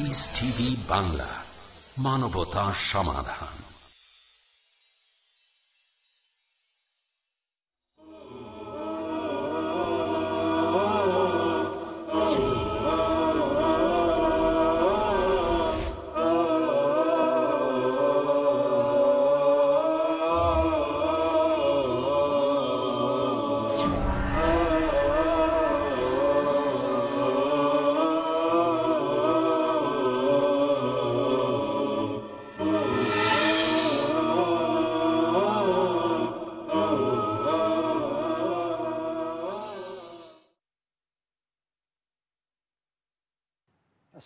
Piece TV Bangla, মানবতা সমাধান।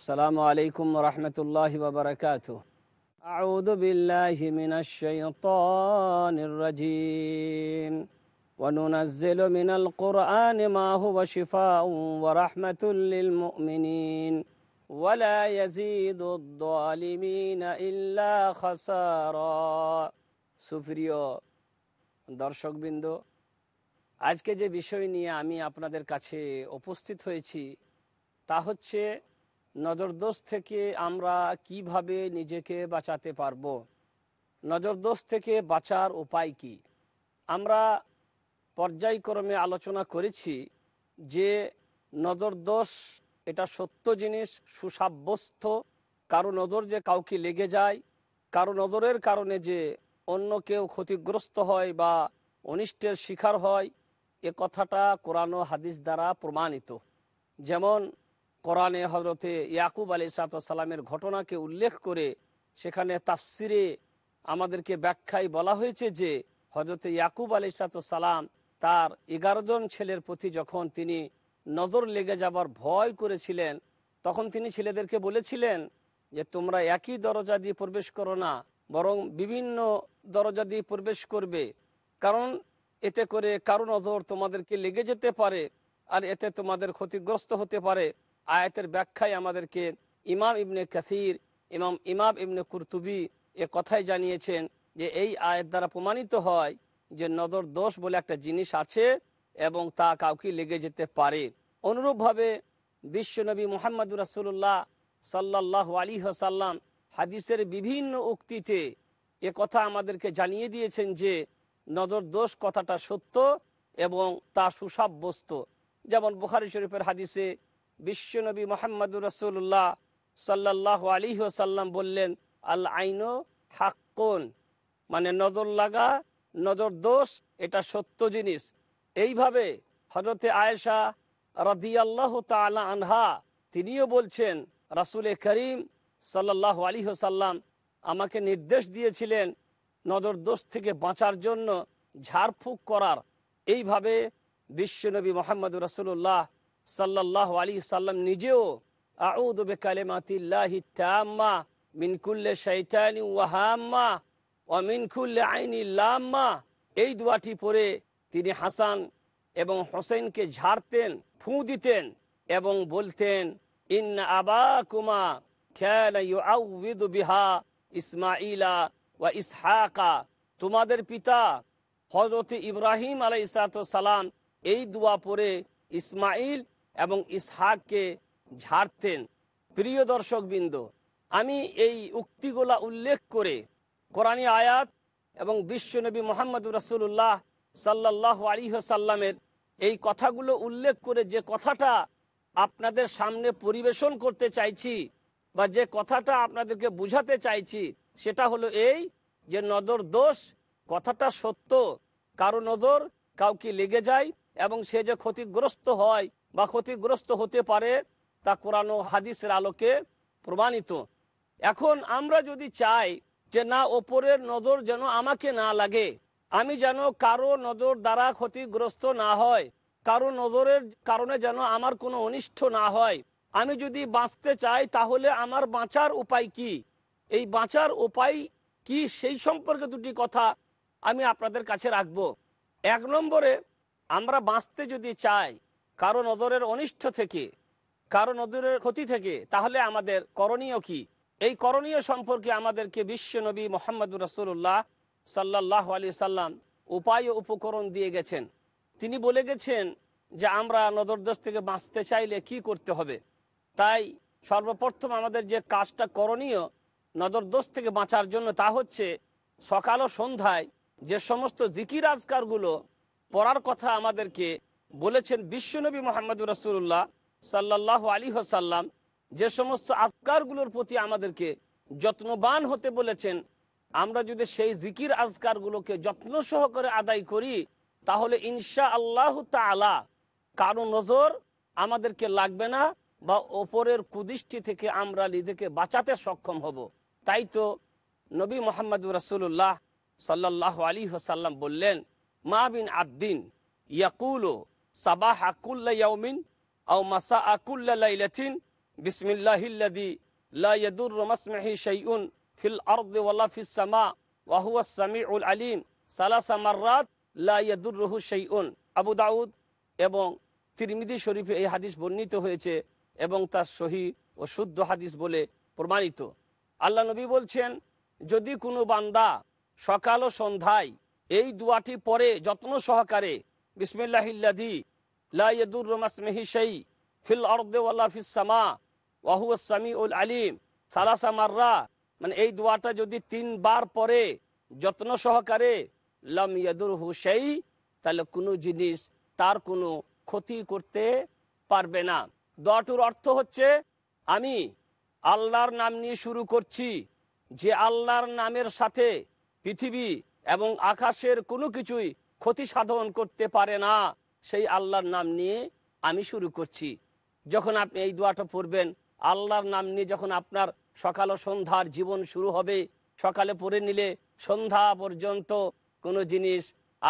السلام عليكم ورحمة الله وبركاته. أعوذ بالله من الشيطان الرجيم. وننزل من القرآن ما هو شفاء ورحمة للمؤمنين ولا يزيد الظالمين إلا خسارا. সুপ্রিয় দর্শকবৃন্দ, আজকে যে বিষয় নিয়ে আমি আপনাদের কাছে উপস্থিত হয়েছি তা হচ্ছে নজরদোষ থেকে আমরা কিভাবে নিজেকে বাঁচাতে পারব, নজরদোষ থেকে বাঁচার উপায় কি। আমরা পর্যায়ক্রমে আলোচনা করেছি যে নজরদোষ এটা সত্য জিনিস, সুসাব্যস্ত। কারো নজর যে কাউকে লেগে যায়, কারো নজরের কারণে যে অন্য কেউ ক্ষতিগ্রস্ত হয় বা অনিষ্টের শিকার হয়, এ কথাটা কোরআন ও হাদিস দ্বারা প্রমাণিত। যেমন কোরআনে হজরতে ইয়াকুব আলাইহিসসালামের ঘটনাকে উল্লেখ করে সেখানে তাফসিরে আমাদেরকে ব্যাখ্যায় বলা হয়েছে যে হজরতে ইয়াকুব আলাইহিসসালাম তার ১১ জন ছেলের প্রতি যখন তিনি নজর লেগে যাবার ভয় করেছিলেন, তখন তিনি ছেলেদেরকে বলেছিলেন যে তোমরা একই দরজা দিয়ে প্রবেশ করো না, বরং বিভিন্ন দরজা দিয়ে প্রবেশ করবে, কারণ এতে করে কারো নজর তোমাদেরকে লেগে যেতে পারে আর এতে তোমাদের ক্ষতিগ্রস্ত হতে পারে। আয়াতের ব্যাখ্যায় আমাদেরকে ইমাম ইবনে কাসির, ইমাম ইবনে কুরতুবি এ কথাই জানিয়েছেন যে এই আয়াত দ্বারা প্রমাণিত হয় যে নজর দোষ বলে একটা জিনিস আছে এবং তা কাউকে লেগে যেতে পারে। অনুরূপভাবে বিশ্বনবী মুহাম্মদুর রাসূলুল্লাহ সাল্লাল্লাহু আলাইহি ওয়াসাল্লাম হাদিসের বিভিন্ন উক্তিতে এ কথা আমাদেরকে জানিয়ে দিয়েছেন যে নজর দোষ কথাটা সত্য এবং তা সুসাব্যস্ত। যেমন বুখারী শরীফের হাদিসে বিশ্বনবী মুহাম্মদুর রাসূলুল্লাহ সাল্লাল্লাহু আলাইহি ওয়াসাল্লাম বললেন, আল আইনু হাক্কুন, মানে নজর লাগা, নজর দোষ এটা সত্য জিনিস। এইভাবে হযরতে আয়েশা রাদিয়াল্লাহু তাআলা আনহা তিনিও বলছেন, রাসূল করিম সাল্লাল্লাহু আলাইহি ওয়াসাল্লাম আমাকে নির্দেশ দিয়েছিলেন নজর দোষ থেকে বাঁচার জন্য ঝাড়ফুঁক করার। এইভাবে বিশ্বনবী মুহাম্মদুর রাসূলুল্লাহ সাল্লাল্লাহু আলাইহি সাল্লাম নিজেও আউযু বিকালিমাতিল্লাহি তাম্মা মিন কুল্লি শাইতানিন ওয়া হাম্মা ওয়া মিন কুল্লি আইনিন লাম্মা এই দোয়াটি পড়ে তিনি হাসান এবং হোসেনকে ঝাড়তেন, ফুঁ দিতেন এবং বলতেন, ইন্না আবাকুমা কানা ইউআউযু বিহা ইসমাঈলা ওয়া ইসহাকা। তোমাদের পিতা হযরত ইব্রাহিম আলাইহিস সালাম এই দোয়া পড়ে ইসমাইল এবং ইসহাককে ঝাড়তেন। প্রিয় দর্শকবৃন্দ, আমি এই উক্তিগুলা উল্লেখ করে কোরআনী আয়াত এবং বিশ্বনবী মুহাম্মদুর রাসূলুল্লাহ সাল্লাল্লাহু আলাইহি ওয়াসাল্লামের এই কথাগুলো উল্লেখ করে যে কথাটা আপনাদের সামনে পরিবেশন করতে চাইছি বা যে কথাটা আপনাদেরকে বুঝাতে চাইছি সেটা হলো এই যে নজর দোষ কথাটা সত্য। কারো নজর কাউকে লেগে যায় এবং সে যে ক্ষতিগ্রস্ত হয় বা ক্ষতিগ্রস্ত হতে পারে তা কোরআন ও হাদিসের আলোকে প্রমাণিত। এখন আমরা যদি চাই যে না, ওপরের নজর যেন আমাকে না লাগে, আমি যেন কারো নজর দ্বারা ক্ষতিগ্রস্ত না হয়, কারো নজরের কারণে যেন আমার কোনো অনিষ্ট না হয়, আমি যদি বাঁচতে চাই, তাহলে আমার বাঁচার উপায় কি, এই বাঁচার উপায় কি, সেই সম্পর্কে দুটি কথা আমি আপনাদের কাছে রাখবো। এক নম্বরে, আমরা বাঁচতে যদি চাই কারো নজরের অনিষ্ট থেকে, কারো নজরের ক্ষতি থেকে, তাহলে আমাদের করণীয় কি, এই করণীয় সম্পর্কে আমাদেরকে বিশ্বনবী মুহাম্মদুর রাসূলুল্লাহ সাল্লাল্লাহু আলাইহি সাল্লাম উপায় ও উপকরণ দিয়ে গেছেন। তিনি বলে গেছেন যে আমরা নজরদোষ থেকে বাঁচতে চাইলে কি করতে হবে। তাই সর্বপ্রথম আমাদের যে কাজটা করণীয় নজরদোষ থেকে বাঁচার জন্য তা হচ্ছে সকাল ও সন্ধ্যায় যে সমস্ত জিকির আজকারগুলো পড়ার কথা আমাদেরকে বলেছেন বিশ্বনবী মুহাম্মদ রাসূলুল্লাহ সাল্লাল্লাহু আলাইহি ওয়াসাল্লাম, যে সমস্ত আজকারগুলোর প্রতি আমাদেরকে যত্নবান হতে বলেছেন, আমরা যদি সেই জিকির আজকারগুলোকে যত্ন সহকারে আদায় করি তাহলে ইনশাআল্লাহ তাআলা কারো নজর আমাদেরকে লাগবে না বা ওপরের কুদৃষ্টি থেকে আমরা নিজেকে বাঁচাতে সক্ষম হব। তাই তো নবী মুহাম্মদ রাসূলুল্লাহ সাল্লাল্লাহু আলাইহি ওয়াসাল্লাম বললেন, মা বিন আব্দিন ইয়াকুলু সাবাহা কুল্লা ইয়াউমিন আও মাসাআ কুল্লা লাইলাতিন বিসমিল্লাহিল্লাযী লা ইয়াদুররু মাসমিহি শাইউন ফিল আরদি ওয়ালা ফিস সামা ওয়া হুয়াস সামিউল আলীম সালাসা মাররাত লা ইয়াদুররুহু শাইউন। আবু দাউদ এবং তিরমিজি শরীফে এই হাদিস বর্ণিত হয়েছে এবং তার সহিহ ও শুদ্ধ হাদিস বলে প্রমাণিত। আল্লাহ নবী বলছেন, যদি কোনো বান্দা সকাল ও সন্ধ্যায় এই দুয়াটি পড়ে যত্ন সহকারে, বিসমিল্লাহিল্লাযী লা ইয়াদুররু মাসমিহি শাই ফিল আরদি ওয়ালা ফিস সামা ওয়া হুয়াস সামিউল আলীম সালাসা মাররা, মানে এই দোয়াটা যদি ৩ বার পড়ে যত্ন সহকারে, লাম ইয়াদুরহু শাই, তাহলে কোনো জিনিস তার কোনো ক্ষতি করতে পারবে না। দোয়াটির অর্থ হচ্ছে, আমি আল্লাহর নাম নিয়ে শুরু করছি যে আল্লাহর নামের সাথে পৃথিবী এবং আকাশের কোনো কিছুই ক্ষতি সাধন করতে পারে না, সেই আল্লাহর নাম নিয়ে আমি শুরু করছি। যখন আপনি এই দোয়াটা পড়বেন, আল্লাহর নাম নিয়ে যখন আপনার সকাল ও সন্ধ্যার জীবন শুরু হবে, সকালে পড়ে নিলে সন্ধ্যা পর্যন্ত কোনো জিনিস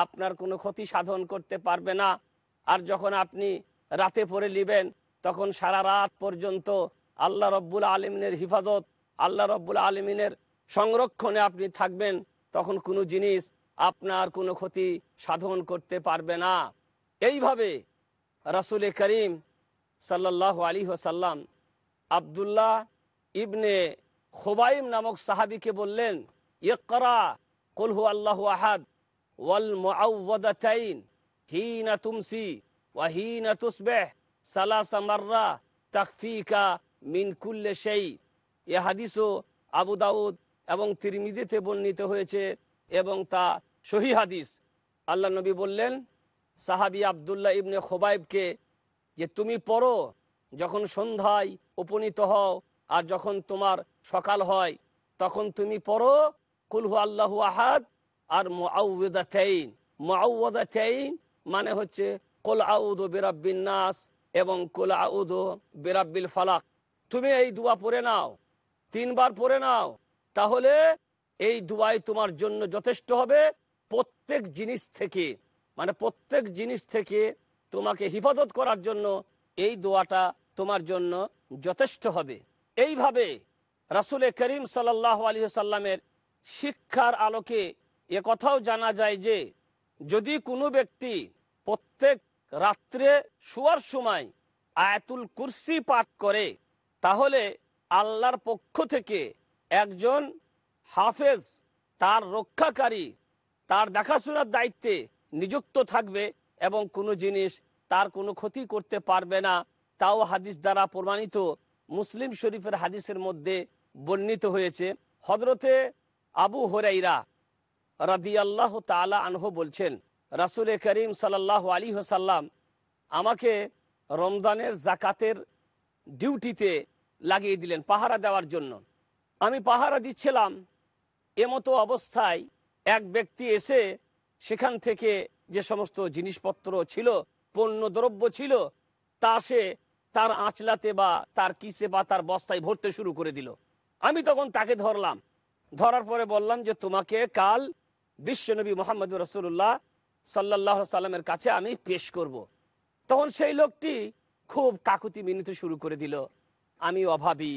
আপনার কোনো ক্ষতি সাধন করতে পারবে না। আর যখন আপনি রাতে পড়ে নেবেন, তখন সারা রাত পর্যন্ত আল্লাহ রব্বুল আলামিনের হিফাজত, আল্লাহ রব্বুল আলামিনের সংরক্ষণে আপনি থাকবেন, তখন কোনো জিনিস আপনার কোনো ক্ষতি সাধন করতে পারবে না। এইভাবে রাসূল করিম সাল্লাল্লাহু আলাইহি ওয়াসাল্লাম আব্দুল্লাহ ইবনে খুবাইম নামক সাহাবীকে বললেন, ইকরা কুল হু আল্লাহু আহাদ ওয়াল মুআউযাতাইন হিনা তুমসি ওয়া হিনা তুসবিহ সালাসা মাররা তাকফিকা মিন কুল্লি শাই। এই হাদিসও আবু দাউদ এবং তিরমিজিতে বর্ণিত হয়েছে এবং তা সহিহ হাদিস। আল্লাহ নবী বললেন সাহাবী আব্দুল্লাহ ইবনে খুবাইবকে যে তুমি পড়ো যখন সন্ধ্যায় উপনীত হও আর যখন তোমার সকাল হয় তখন তুমি পড়ো কুল হু আল্লাহু আহাদ আর মুআউযাতাইন। মুআউযাতাইন মানে হচ্ছে কুল আউযু বিরাব্বিন নাস এবং কুল আউযু বিরাব্বিল ফালাক। তুমি এই দোয়া পড়ে নাও, 3 বার পড়ে নাও, তাহলে এই দোয়াই তোমার জন্য যথেষ্ট হবে প্রত্যেক জিনিস থেকে, মানে প্রত্যেক জিনিস থেকে তোমাকে হিফাজত করার জন্য এই দোয়াটা তোমার জন্য যথেষ্ট হবে। এইভাবে রাসূল করিম সাল্লাল্লাহু আলাইহি ওয়াসাল্লামের শিক্ষার আলোকে এ কথাও জানা যায় যে যদি কোনো ব্যক্তি প্রত্যেক রাত্রে শোয়ার সময় আয়াতুল কুরসি পাঠ করে তাহলে আল্লাহর পক্ষ থেকে একজন হাফেজ, তার রক্ষাকারী, তার দেখাশোনার দায়িত্বে নিযুক্ত থাকবে এবং কোনো জিনিস তার কোনো ক্ষতি করতে পারবে না, তাও হাদিস দ্বারা প্রমাণিত। মুসলিম শরীফের হাদিসের মধ্যে বর্ণিত হয়েছে। হযরতে আবু হুরাইরা রাদিয়াল্লাহু তাআলা আনহু বলছেন, রাসূল করিম সাল্লাল্লাহু আলাইহি ওয়াসাল্লাম আমাকে রমজানের যাকাতের ডিউটিতে লাগিয়ে দিলেন পাহারা দেওয়ার জন্য। আমি পাহারা দিচ্ছিলাম, এমতো অবস্থায় এক ব্যক্তি এসে সেখান থেকে যে সমস্ত জিনিসপত্র ছিল, পণ্য দ্রব্য ছিল, তা সে তার আঁচলাতে বা তার কিসে বা তার বস্তায় ভরতে শুরু করে দিল। আমি তখন তাকে ধরলাম, ধরার পরে বললাম যে তোমাকে কাল বিশ্বনবী মুহাম্মদ রাসূলুল্লাহ সাল্লাল্লাহু আলাইহি সাল্লামের কাছে আমি পেশ করব। তখন সেই লোকটি খুব কাকুতি মিনতি শুরু করে দিল, আমি অভাবী,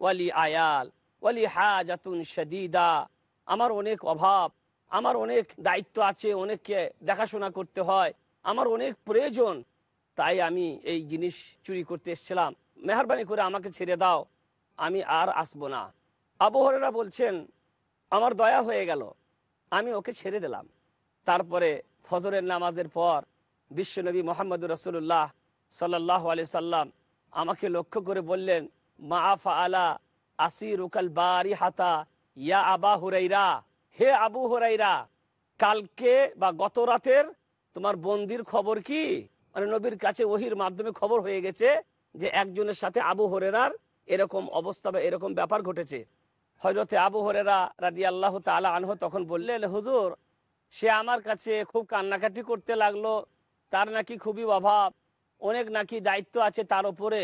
ওয়ালি আয়াল, ওয়ালি হাজাতুন শাদীদা, আমার অনেক অভাব, আমার অনেক দায়িত্ব আছে, অনেককে দেখাশোনা করতে হয়, আমার অনেক প্রয়োজন, তাই আমি এই জিনিস চুরি করতে এসেছিলাম, মেহরবানি করে আমাকে ছেড়ে দাও, আমি আর আসবো না। আবু হুরায়রা বলছেন, আমার দয়া হয়ে গেল, আমি ওকে ছেড়ে দিলাম। তারপরে ফজরের নামাজের পর বিশ্বনবী মুহাম্মদ রাসূলুল্লাহ সাল্লাল্লাহু আলাইহি সাল্লাম আমাকে লক্ষ্য করে বললেন, मा फ़अला असीरुकल बारिहाता या আবু হুরাইরা, হে আবু হুরাইরা কালকে বা গত রাতের তোমার বন্দির খবর কি? মানে নবীর কাছে ওহির মাধ্যমে খবর হয়ে গেছে যে একজনের সাথে আবু হুরাইরার এরকম অবস্থা বা এরকম ব্যাপার ঘটেছে। হযরতে আবু হুরাইরা রাদিয়াল্লাহু তাআলা আনহু তখন বললেন, হুজুর সে আমার কাছে খুব কান্নাকাটি করতে লাগলো, তার নাকি খুবই অভাব, অনেক নাকি দায়িত্ব আছে তার উপরে,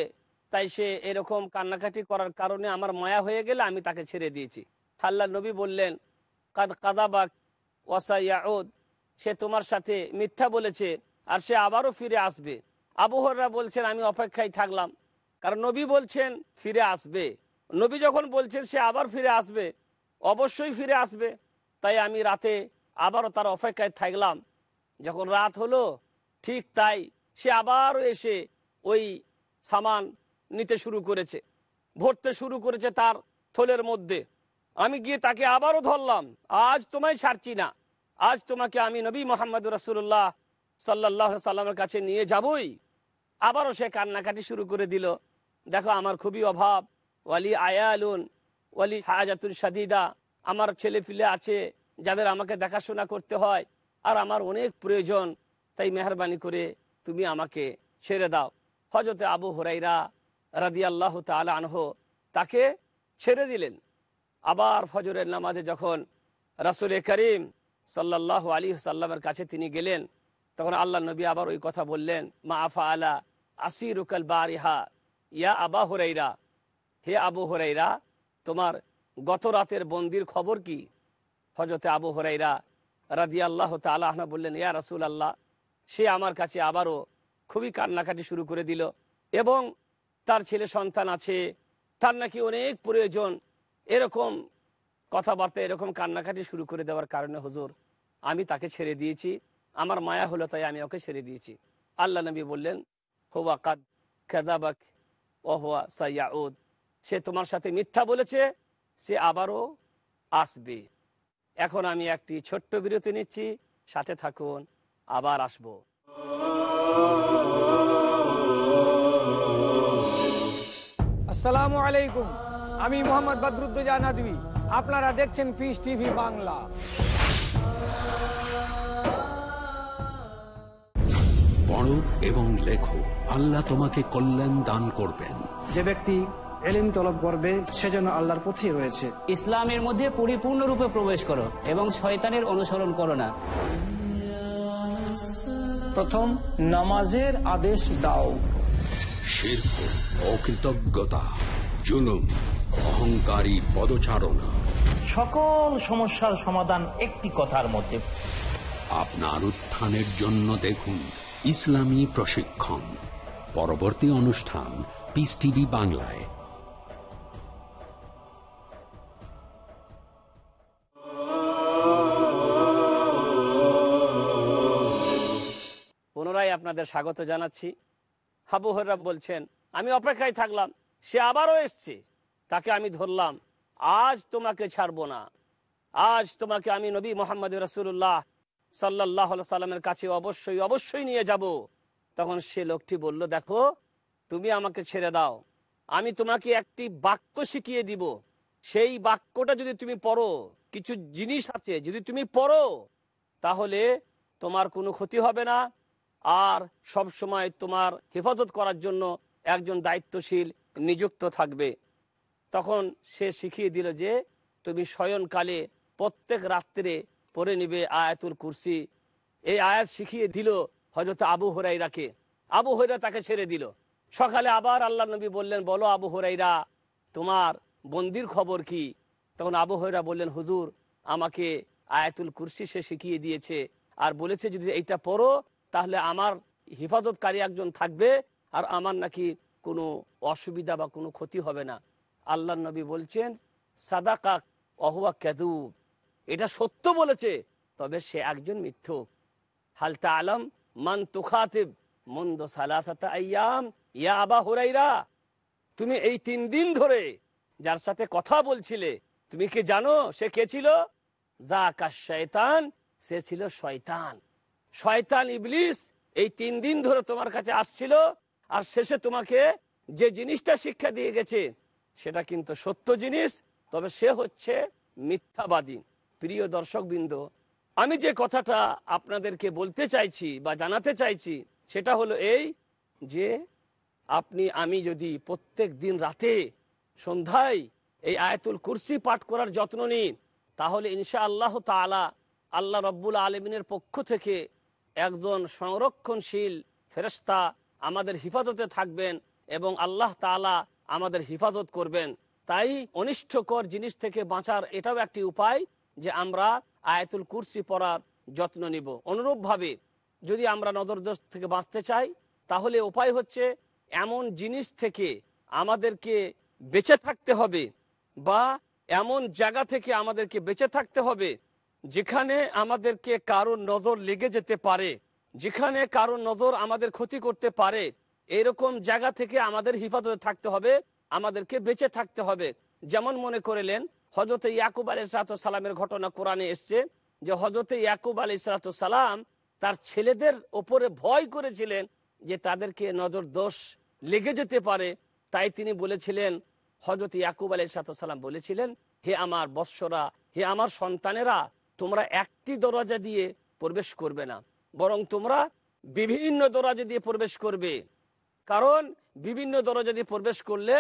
তাই সে এরকম কান্নাকাটি করার কারণে আমার মায়া হয়ে গেলে আমি তাকে ছেড়ে দিয়েছি। আল্লাহর নবী বললেন, কাদ কাযাবাক ওয়া সায়াউদ, সে তোমার সাথে মিথ্যা বলেছে আর সে আবারও ফিরে আসবে। আবু হুরাইরা বলছেন আমি অপেক্ষায় থাকলাম, কারণ নবী বলছেন ফিরে আসবে, নবী যখন বলছেন সে আবার ফিরে আসবে অবশ্যই ফিরে আসবে, তাই আমি রাতে আবারও তার অপেক্ষায় থাকলাম। যখন রাত হলো ঠিক তাই সে আবারও এসে ওই সামান নিতে শুরু করেছে, ভরতে শুরু করেছে তার থলের মধ্যে। আমি গিয়ে তাকে আবারও ধরলাম, আজ তোমায় ছাড়ছি না, আজ তোমাকে আমি নবী মোহাম্মদ রাসূলুল্লাহ সাল্লাল্লাহু আলাইহি সাল্লামের কাছে নিয়ে যাবই। আবারও সে কান্নাকাটি শুরু করে দিল, দেখো আমার খুবই অভাব, ওয়ালি আয়ালুন ওয়ালি হাজাতুন শাদীদা, আমার ছেলেপিলে আছে যাদের আমাকে দেখাশোনা করতে হয়, আর আমার অনেক প্রয়োজন, তাই মেহরবানি করে তুমি আমাকে ছেড়ে দাও। হযরত আবু হুরাইরা রাদিয়াল্লাহু তাআলা আনহু তাকে ছেড়ে দিলেন। আবার ফজরের নামাজে যখন রাসূল করিম সাল্লাল্লাহু আলাইহি সাল্লামের কাছে তিনি গেলেন, তখন আল্লাহ নবী আবার ওই কথা বললেন, মা আফআলা আসিরুকাল বারিহা ইয়া আবু হুরাইরা, হে আবু হুরাইরা তোমার গত রাতের বন্দির খবর কি? হযরতে আবু হুরাইরা রাদিয়াল্লাহু তাআলা আনহু বললেন, ইয়া রাসূলুল্লাহ সে আমার কাছে আবারও খুবই কান্নাকাটি শুরু করে দিল, এবং তার ছেলে সন্তান আছে, তার নাকি অনেক প্রয়োজন, এরকম কথাবার্তা এরকম কান্নাকাটি শুরু করে দেওয়ার কারণে হুজুর আমি তাকে ছেড়ে দিয়েছি, আমার মায়া হলো তাই আমি ওকে ছেড়ে দিয়েছি। আল্লাহ নবী বললেন, হুয়া কাদ কাযাবাক ওয়া হুয়া সায়াউদ, সে তোমার সাথে মিথ্যা বলেছে, সে আবারও আসবে। এখন আমি একটি ছোট্ট বিরতি নিচ্ছি, সাথে থাকুন, আবার আসবো। আসসালামু আলাইকুম, আমি মোহাম্মদ বদরুদ্দোজা নদভী, আপনারা দেখছেন পিস টিভি বাংলা। পড়ো এবং লেখো, আল্লাহ তোমাকে কল্যাণ দান করবেন। যে ব্যক্তি এলিম তলব করবে সেজন্য আল্লাহর পথেই রয়েছে। ইসলামের মধ্যে পরিপূর্ণরূপে প্রবেশ করো এবং শয়তানের অনুসরণ করো না। প্রথম নামাজের আদেশ দাও। শিরক, অকৃতজ্ঞতা, জুলুম, অহংকারী পদচারণা, সকল সমস্যার সমাধান একটি কথার মধ্যে। আপনার উত্থানের জন্য দেখুন ইসলামী প্রশিক্ষণ। পরবর্তী অনুষ্ঠান পিস টিভি বাংলায়। পুনরায় আপনাদের স্বাগত জানাচ্ছি। আবু হুরাইরা বলছেন, আমি অপেক্ষায় থাকলাম, সে আবারও এসছে, তাকে আমি ধরলাম, আজ তোমাকে ছাড়বো না, আজ তোমাকে আমি নবী মোহাম্মদ রাসূলুল্লাহ সাল্লাল্লাহু আলাইহি সাল্লামের কাছে অবশ্যই অবশ্যই নিয়ে যাব। তখন সে লোকটি বলল, দেখো তুমি আমাকে ছেড়ে দাও, আমি তোমাকে একটি বাক্য শিখিয়ে দিব, সেই বাক্যটা যদি তুমি পড়ো, কিছু জিনিস আছে যদি তুমি পড়ো তাহলে তোমার কোনো ক্ষতি হবে না, আর সব সময় তোমার হেফাজত করার জন্য একজন দায়িত্বশীল নিযুক্ত থাকবে। তখন সে শিখিয়ে দিল যে তুমি শয়নকালে প্রত্যেক রাত্রে পড়ে নিবে আয়াতুল কুরসি। এই আয়াত শিখিয়ে দিল হযরত আবু হুরাইরাকে। আবু হুরাইরা তাকে ছেড়ে দিল। সকালে আবার আল্লাহর নবী বললেন, বলো আবু হুরাইরা তোমার বন্দির খবর কি? তখন আবু হুরাইরা বললেন, হুজুর আমাকে আয়াতুল কুরসি সে শিখিয়ে দিয়েছে, আর বলেছে যদি এইটা পড়ো তাহলে আমার হেফাজতকারী একজন থাকবে, আর আমার নাকি কোনো অসুবিধা বা কোনো ক্ষতি হবে না। আল্লাহর নবী বলছেন, সাদাকাক ওয়া কাযুব, এটা সত্য বলেছে, তবে সে একজন মিথ্যুক। হাল তাআলাম মান তুখাতিব মুনদ সালাসাতা আইয়াম ইয়া আবু হুরাইরা, তুমি এই 3 দিন ধরে যার সাথে কথা বলছিলে তুমি কি জানো সে কে ছিল? যাকা শয়তান, সে ছিল শয়তান। শয়তান ইবলিস এই 3 দিন ধরে তোমার কাছে আসছিল, আর শেষে তোমাকে যে জিনিসটা শিক্ষা দিয়ে গেছে সেটা কিন্তু সত্য জিনিস, তবে সে হচ্ছে মিথ্যাবাদী। প্রিয় দর্শকবৃন্দ, আমি যে কথাটা আপনাদেরকে বলতে চাইছি বা জানাতে চাইছি সেটা হলো এই যে আপনি আমি যদি প্রত্যেক দিন রাতে সন্ধ্যায় এই আয়াতুল কুরসি পাঠ করার যত্ন নিন, তাহলে ইনশাআল্লাহ তাআলা আল্লাহ রব্বুল আলামিনের পক্ষ থেকে একজন সংরক্ষণশীল ফেরেশতা আমাদের হিফাজতে থাকবেন এবং আল্লাহ তাআলা আমাদের হিফাজত করবেন। তাই অনিষ্টকর জিনিস থেকে বাঁচার এটাও একটি উপায় যে আমরা আয়াতুল কুরসি পড়ার যত্ন নিব। অনুরূপভাবে যদি আমরা নজরদোষ থেকে বাঁচতে চাই তাহলে উপায় হচ্ছে এমন জিনিস থেকে আমাদেরকে বেঁচে থাকতে হবে বা এমন জায়গা থেকে আমাদেরকে বেঁচে থাকতে হবে যেখানে আমাদেরকে কারোর নজর লেগে যেতে পারে, যেখানে কারোর নজর আমাদের ক্ষতি করতে পারে। এরকম জায়গা থেকে আমাদের হিফাজতে থাকতে হবে, আমাদেরকে বেঁচে থাকতে হবে। যেমন মনে করলেন হযরত ইয়াকুব আলাইহিস সালামের ঘটনা কোরআনে এসেছে যে হযরত ইয়াকুব আলাইহিস সালাম তার ছেলেদের ওপরে ভয় করেছিলেন যে তাদেরকে নজর দোষ লেগে যেতে পারে। তাই তিনি বলেছিলেন, হযরত ইয়াকুব আলাইহিস সালাম বলেছিলেন, হে আমার বৎসরা, হে আমার সন্তানেরা, তোমরা একটি দরজা দিয়ে প্রবেশ করবে না, বরং তোমরা বিভিন্ন দরজা দিয়ে প্রবেশ করবে। কারণ বিভিন্ন দরজা দিয়ে প্রবেশ করলে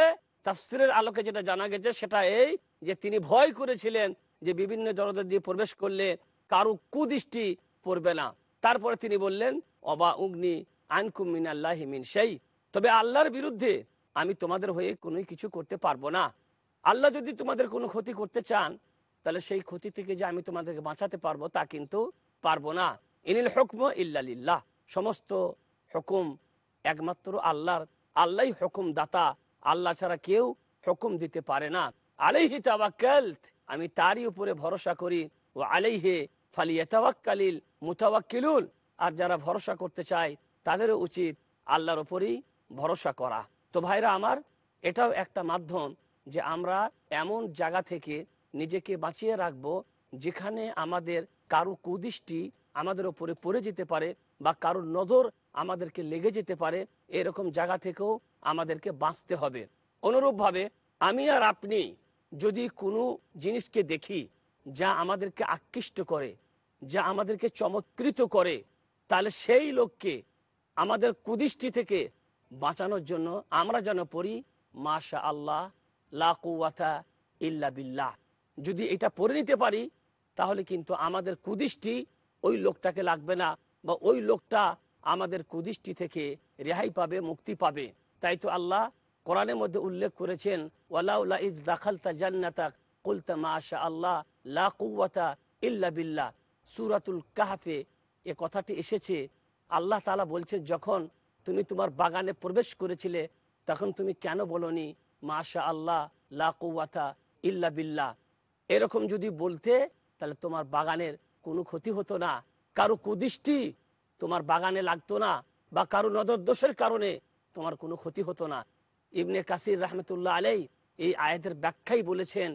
তাফসিরের আলোকে যেটা জানা গেছে সেটা এই যে তিনি ভয় করেছিলেন যে বিভিন্ন দরজা দিয়ে প্রবেশ করলে কারো কুদৃষ্টি পড়বে না। তারপরে তিনি বললেন, অবা উগ্নি আনকুম মিনাল্লাহি মিন শাই, তবে আল্লাহর বিরুদ্ধে আমি তোমাদের হয়ে কোনো কিছু করতে পারবো না। আল্লাহ যদি তোমাদের কোনো ক্ষতি করতে চান তাহলে সেই ক্ষতি থেকে যে আমি তোমাদেরকে বাঁচাতে পারবো তা কিন্তু পারবো না। ইনিল হুকম ইল্লা লিল্লাহ, সমস্ত হুকুম একমাত্র আল্লাহর। আল্লাহই হুকুম দাতা, আল্লাহ ছাড়া কেউ হুকুম দিতে পারে না। আলাইহি তাওয়াক্কালত, আমি তারই উপরে ভরসা করি। ওয়া আলাইহি ফালিয়াতাওয়াক্কালিল মুতাওয়াক্কিলুন, আর যারা ভরসা করতে চায় তাদেরও উচিত আল্লাহর উপরই ভরসা করা। তো ভাইরা আমার, এটাও একটা মাধ্যম যে আমরা এমন জায়গা থেকে নিজেকে বাঁচিয়ে রাখবো যেখানে আমাদের কারো কুদৃষ্টি আমাদের ওপরে পড়ে যেতে পারে বা কারোর নজর আমাদেরকে লেগে যেতে পারে, এরকম জায়গা থেকেও আমাদেরকে বাঁচতে হবে। অনুরূপভাবে আমি আর আপনি যদি কোনো জিনিসকে দেখি যা আমাদেরকে আকৃষ্ট করে, যা আমাদেরকে চমৎকৃত করে, তাহলে সেই লোককে আমাদের কুদৃষ্টি থেকে বাঁচানোর জন্য আমরা যেন পড়ি মাশা আল্লাহ লা কুওয়াতা ইল্লা বিল্লাহ। যদি এটা পড়ে নিতে পারি তাহলে কিন্তু আমাদের কুদৃষ্টি ওই লোকটাকে লাগবে না বা ওই লোকটা আমাদের কুদৃষ্টি থেকে রেহাই পাবে, মুক্তি পাবে। তাই তো আল্লাহ কোরআনের মধ্যে উল্লেখ করেছেন, ওয়ালাউলা ইয দাখালতা জান্নাতাক কুলতা মাশা আল্লাহ লা কুওয়াতা ইল্লা বিল্লাহ। সূরাতুল কাহফে এ কথাটি এসেছে। আল্লাহ তাআলা বলছেন, যখন তুমি তোমার বাগানে প্রবেশ করেছিলে তখন তুমি কেন বলনি মাশা আল্লাহ লা কুওয়াতা ইল্লা বিল্লাহ? এরকম যদি বলতে তাহলে তোমার বাগানের কোনো ক্ষতি হতো না, কারো কুদৃষ্টি তোমার বাগানে লাগতো না বা কারো নজরদোষের কারণে তোমার কোনো ক্ষতি হতো না। ইবনে কাসির রাহমাতুল্লাহ আলাইহি এই আয়াতের ব্যাখ্যাই বলেছেন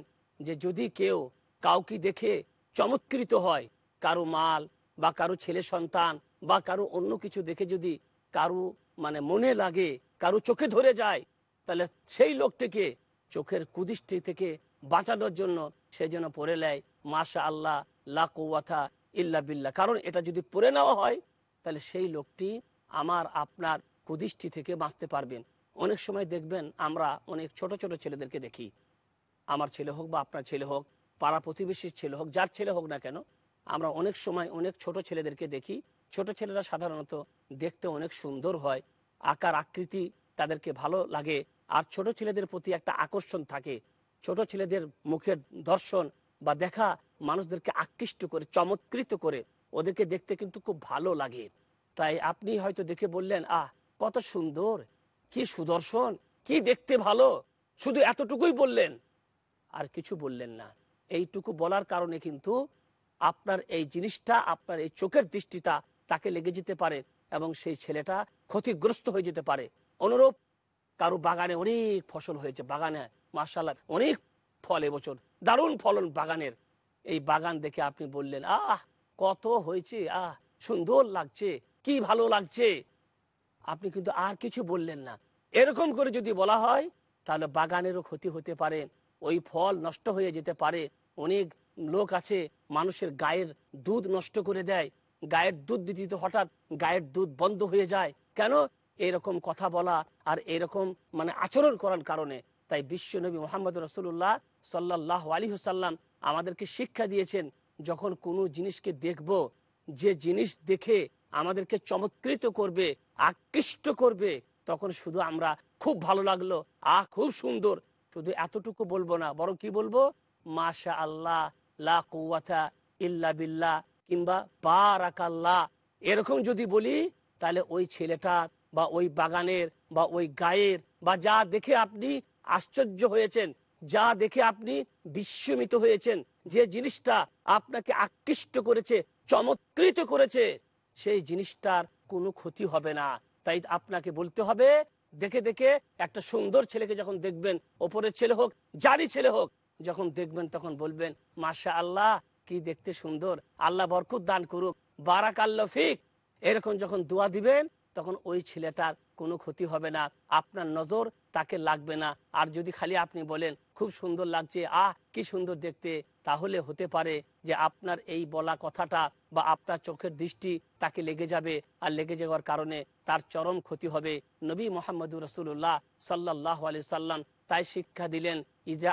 যে যদি কেউ কাউকে দেখে চমৎকৃত হয়, কারো মাল বা কারো ছেলে সন্তান বা কারো অন্য কিছু দেখে যদি কারো মনে লাগে, কারো চোখে ধরে যায়, তাহলে সেই লোকটিকে চোখের কুদৃষ্টি থেকে বাঁচানোর জন্য সে যেন পড়ে নেয় মাশা আল্লাহ লা কুওয়াতা ইল্লা বিল্লাহ। কারণ এটা যদি পড়ে নেওয়া হয় তাহলে সেই লোকটি আমার আপনার কুদৃষ্টি থেকে বাঁচতে পারবেন। অনেক সময় দেখবেন আমরা অনেক ছোট ছোট ছেলেদেরকে দেখি, আমার ছেলে হোক বা আপনার ছেলে হোক, পাড়া প্রতিবেশীর ছেলে হোক, যার ছেলে হোক না কেন, আমরা অনেক সময় অনেক ছোট ছেলেদেরকে দেখি। ছোট ছেলেরা সাধারণত দেখতে অনেক সুন্দর হয়, আকার আকৃতি তাদেরকে ভালো লাগে, আর ছোট ছেলেদের প্রতি একটা আকর্ষণ থাকে। ছোট ছেলেদের মুখের দর্শন বা দেখা মানুষদেরকে আকৃষ্ট করে, চমৎকৃত করে, ওদেরকে দেখতে কিন্তু খুব ভালো লাগে। তাই আপনি হয়তো দেখে বললেন, আহ কত সুন্দর, কি সুদর্শন, কি দেখতে ভালো, শুধু এতটুকুই বললেন, আর কিছু বললেন না। এইটুকু বলার কারণে কিন্তু আপনার এই জিনিসটা, আপনার এই চোখের দৃষ্টিটা তাকে লেগে যেতে পারে এবং সেই ছেলেটা ক্ষতিগ্রস্ত হয়ে যেতে পারে। অনুরূপ কারো বাগানে অনেক ফসল হয়েছে, বাগানে মাশাআল্লাহ অনেক ফল, এবছর দারুণ ফলন বাগানের, এই বাগান দেখে আপনি বললেন, আহ কত হয়েছে, আহ সুন্দর লাগছে, কি ভালো লাগছে, আপনি কিন্তু আর কিছু বললেন না। এরকম করে যদি বলা হয় তাহলে বাগানেরও ক্ষতি হতে পারে, ওই ফল নষ্ট হয়ে যেতে পারে। অনেক লোক আছে মানুষের গায়ের দুধ নষ্ট করে দেয়, গায়ের দুধ দিতে দিতে হঠাৎ গায়ের দুধ বন্ধ হয়ে যায়। কেন? এরকম কথা বলা আর এরকম মানে আচরণ করার কারণে। তাই বিশ্বনবী মুহাম্মদ রাসূলুল্লাহ সাল্লাল্লাহু আলাইহি ওয়াসাল্লাম আমাদেরকে শিক্ষা দিয়েছেন, যখন কোনো জিনিসকে দেখব, যে জিনিস দেখে আমাদেরকে চমৎকৃত করবে, আকৃষ্ট করবে, তখন শুধু আমরা খুব ভালো লাগলো, আহ খুব সুন্দর, শুধু এতটুকু বলবো না, বরং কি বলবো? মাশাআল্লাহ, লা কুওয়াতা ইল্লা বিল্লাহ, কিংবা বারাকাল্লাহ। এরকম যদি বলি তাহলে ওই ছেলেটা বা ওই বাগানের বা ওই গায়ের বা যা দেখে আপনি আশ্চর্য হয়েছেন, যা দেখে আপনি বিস্মিত হয়েছেন, যে জিনিসটা আপনাকে আকৃষ্ট করেছে, চমৎকৃত করেছে, সেই জিনিসটার কোনো ক্ষতি হবে না। তাই আপনাকে বলতে হবে, দেখে দেখে একটা সুন্দর ছেলেকে যখন দেখবেন, ওপরের ছেলে হোক যারই ছেলে হোক, যখন দেখবেন তখন বলবেন মাশাআল্লাহ, কি দেখতে সুন্দর, আল্লাহ বরকত দান করুক, বারাকাল্লাহ ফিক। এরকম যখন দোয়া দিবেন তখন ওই ছেলেটার কোনো ক্ষতি হবে না, আপনার নজর তাকে লাগবে না। আর যদি খালি আপনি বলেন খুব সুন্দর লাগছে, আহ কি সুন্দর দেখতে, তাহলে হতে পারে যে আপনার এই বলা কথাটা বা আপনার চোখের দৃষ্টি তাকে লেগে যাবে, আর লেগে যাওয়ার কারণে তার চরম ক্ষতি হবে। নবী মুহাম্মদুর রাসূলুল্লাহ সাল্লাল্লাহু আলাইহি সাল্লাম তাই শিক্ষা দিলেন, ইযা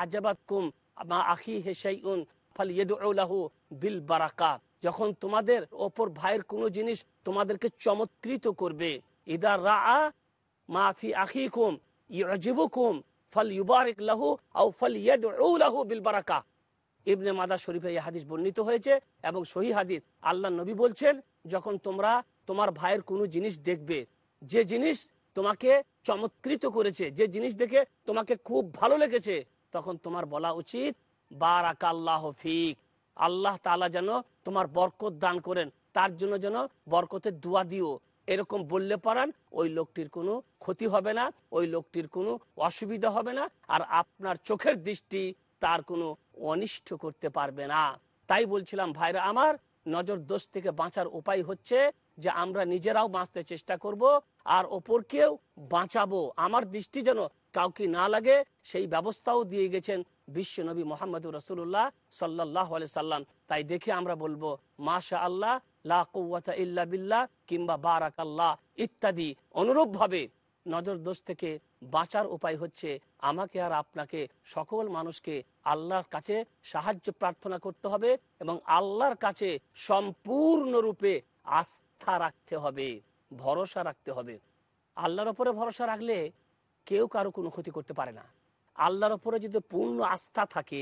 আ'জাবাতকুম মা আখিহি শাইউন ফালইয়াদউ লাহু বিল বারাকাত, যখন তোমাদের অপর ভাইয়ের কোনো জিনিস তোমাদেরকে চমৎকৃত করবে, ইযা রাআ মা ফি আখিকুম ইউ'জিবুকুম ফালইবারিক লাহু আও ফালইয়াদউ লাহু বিল বারাকাত। ইবনে মাজাহ শরীফে এই হাদিস বর্ণিত হয়েছে এবং সহিহ হাদিস। আল্লাহর নবী বলছেন, যখন তোমরা তোমার ভাইয়ের কোনো জিনিস দেখবে, যে জিনিস তোমাকে চমৎকৃত করেছে, যে জিনিস দেখে তোমাকে খুব ভালো লেগেছে, তখন তোমার বলা উচিত বারাকাল্লাহু ফিক, আল্লাহ তাআলা যেন তোমার বরকত দান করেন, তার জন্য যেন বরকতের দোয়া দিও। এরকম বললে পারান ওই লোকটির কোনো ক্ষতি হবে না, ওই লোকটির কোনো অসুবিধা হবে না, আর আপনার চোখের দৃষ্টি তার কোনো অনিষ্ট করতে পারবে না। তাই বলছিলাম ভাইরা আমার, নজর দোষ থেকে বাঁচার উপায় হচ্ছে যে আমরা নিজেরাও বাঁচতে চেষ্টা করব আর অপরকেও বাঁচাবো। আমার দৃষ্টি যেন কাউকে না লাগে সেই ব্যবস্থাও দিয়ে গেছেন বিশ্ব নবী মুহাম্মদুর রাসূলুল্লাহ সাল্লাল্লাহু আলাইহি সাল্লাম। তাই দেখে আমরা বলবো মাশাআল্লাহ, লা কুওয়াতা ইল্লা বিল্লাহ, কিংবা বারাকাল্লাহ ইত্যাদি। অনুরূপভাবে নজর দোষ থেকে বাঁচার উপায় হচ্ছে আমাকে আর আপনাকে সকল মানুষকে আল্লাহর কাছে সাহায্য প্রার্থনা করতে হবে এবং আল্লাহর কাছে সম্পূর্ণরূপে আস্থা রাখতে হবে, ভরসা রাখতে হবে। আল্লাহর উপরে ভরসা রাখলে কেউ কারো কোনো ক্ষতি করতে পারে না। আল্লাহর উপরে যদি পূর্ণ আস্থা থাকে,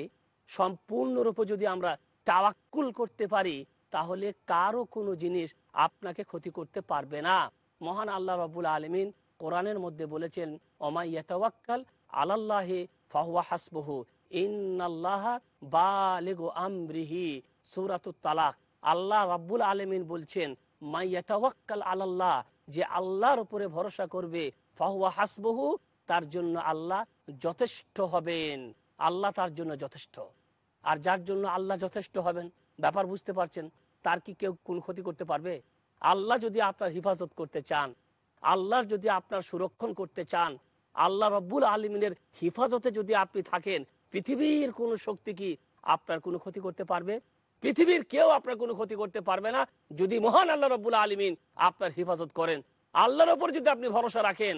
সম্পূর্ণরূপে যদি আমরা তাওয়াক্কুল করতে পারি, তাহলে কারো কোনো জিনিস আপনাকে ক্ষতি করতে পারবে না। মহান আল্লাহ রাব্বুল আলামিন কোরআনের মধ্যে বলেছেন, ওমা ইয়াতাওয়াক্কাল আলাল্লাহি ফাহুয়া হাসবুহু ইন্নাল্লাহা বালিগু আমরিহি, সূরাতুত তালাক। আল্লাহ রাব্বুল আলামিন বলছেন, মা ইয়াতাওয়াক্কাল আলাল্লাহ, যে আল্লাহর উপরে ভরসা করবে, ফাহুয়া হাসবুহু, তার জন্য আল্লাহ যথেষ্ট হবেন, আল্লাহ তার জন্য যথেষ্ট। আর যার জন্য আল্লাহ যথেষ্ট হবেন, ব্যাপার বুঝতে পারছেন, তার কি কেউ কোন ক্ষতি করতে পারবে? আল্লাহ যদি আপনার হেফাজত করতে চান, আল্লাহর যদি আপনার সুরক্ষণ করতে চান, আল্লাহ রব্বুল আলামিনের হেফাজতে যদি আপনি থাকেন, পৃথিবীর কোনো শক্তি কি আপনার কোনো ক্ষতি করতে পারবে? পৃথিবীর কেউ আপনার কোনো ক্ষতি করতে পারবে না, যদি মহান আল্লাহ রব্বুল আলামিন আপনার হেফাজত করেন, আল্লাহর উপর যদি আপনি ভরসা রাখেন,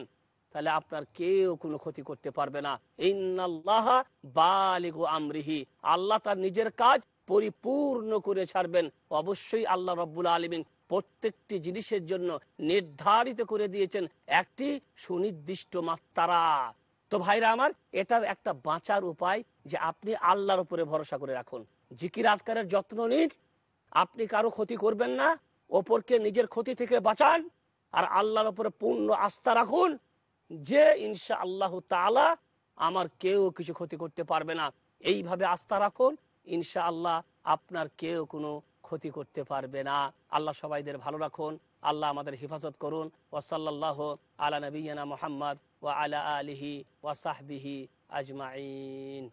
তাহলে আপনার কেউ কোনো ক্ষতি করতে পারবে না। ইন্নাল্লাহা বালিগু আমরিহি, আল্লাহ তার নিজের কাজ পরিপূর্ণ করে ছাড়বেন। অবশ্যই আল্লাহ রব্বুল আলামিন প্রত্যেকটি জিনিসের জন্য নির্ধারিত করে দিয়েছেন একটি সুনির্দিষ্ট মাত্রা। তো ভাইরা আমার, এটা একটা বাঁচার উপায় যে আপনি আল্লাহর উপরে ভরসা করে রাখুন, জিকির আজকারের যত্ন নিন, আপনি কারো ক্ষতি করবেন না, অপরকে নিজের ক্ষতি থেকে বাঁচান, আর আল্লাহর উপরে পূর্ণ আস্থা রাখুন যে ইনশা আল্লাহ তাআলা আমার কেউ কিছু ক্ষতি করতে পারবে না। এইভাবে আস্থা রাখুন, ইনশা আল্লাহ আপনার কেউ কোনো ক্ষতি করতে পারবে না। আল্লাহ সবাইদের ভালো রাখুন, আল্লাহ আমাদের হেফাজত করুন। ওয়াসাল্লাল্লাহু আলা নবিয়িনা মুহাম্মদ ওয়া আলা আলিহি ওয়া সাহবিহি আজমাইন।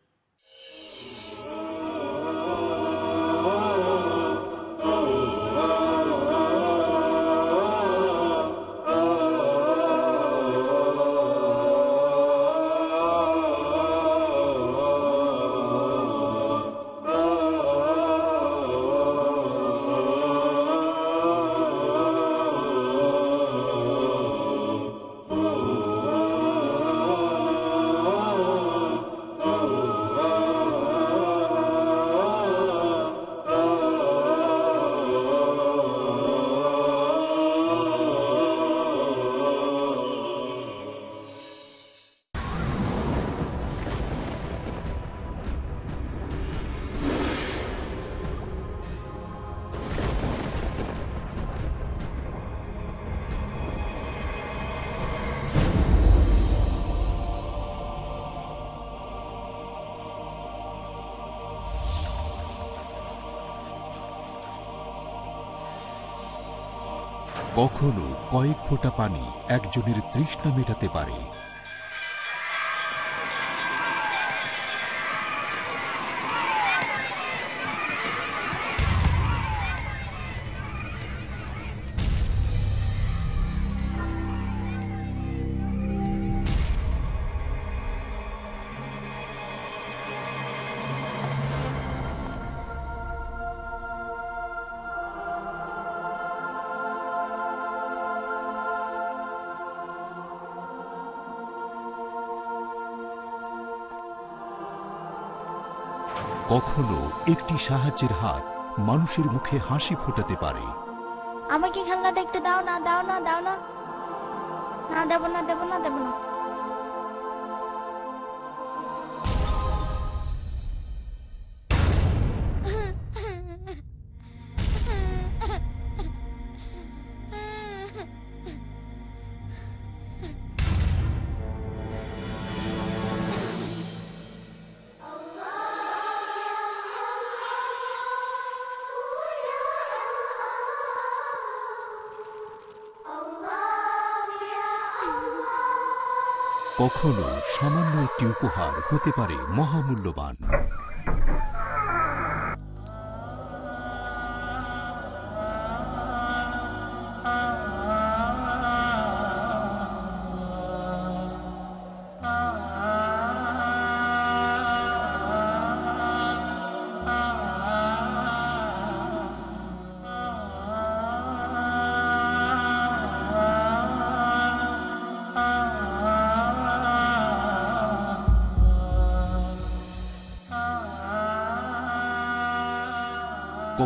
কখনো কয়েক ফোঁটা পানি একজনের তৃষ্ণা মেটাতে পারে। কখনো একটি সাহায্যের হাত মানুষের মুখে হাসি ফোটাতে পারে। আমাকে খেলনাটা একটু দাও না, দাও না, দাও না, না দেব না, দেব না, দেব না। কখনো সামান্য একটি উপহার হতে পারে মহামূল্যবান।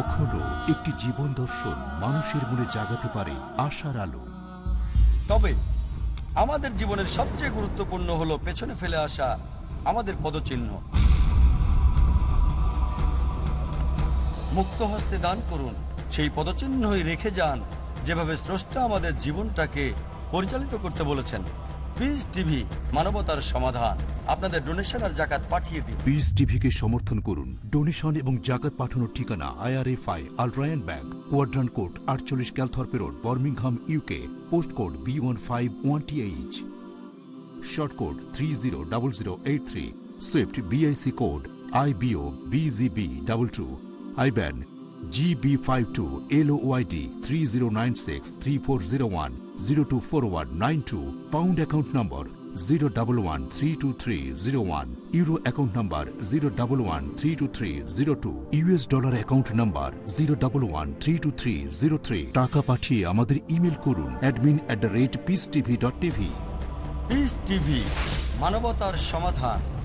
কখনো একটি জীবন দর্শন মানুষের মনে জাগাতে পারে আশার আলো। তবে আমাদের জীবনের সবচেয়ে গুরুত্বপূর্ণ হলো পেছনে ফেলে আসা আমাদের পদচিহ্ন। মুক্ত হস্তে দান করুন, সেই পদচিহ্নই রেখে যান যেভাবে স্রষ্টা আমাদের জীবনটাকে পরিচালিত করতে বলেছেন। পিএস টিভি, মানবতার সমাধান। আপনাদের ডোনেশন আর জাকাত পাঠিয়ে দিন। পিএস টিভিকে সমর্থন করুন। ডোনেশন এবং জাকাত পাঠানোর ঠিকানা IRFI Al Rayan bank, quadrant code 48 Calthorpe road, Birmingham, UK, post code B151TH, short code 300083, swift BIC code IBO BZB22, IBAN GB52LOID 30963401024192, pound account number 01132301, euro account number 01132302, $US account number 01132303. টাকা পাঠিয়ে আমাদের email করুন admin@peacetv.tv। Peace TV, মানবতার সমাধান।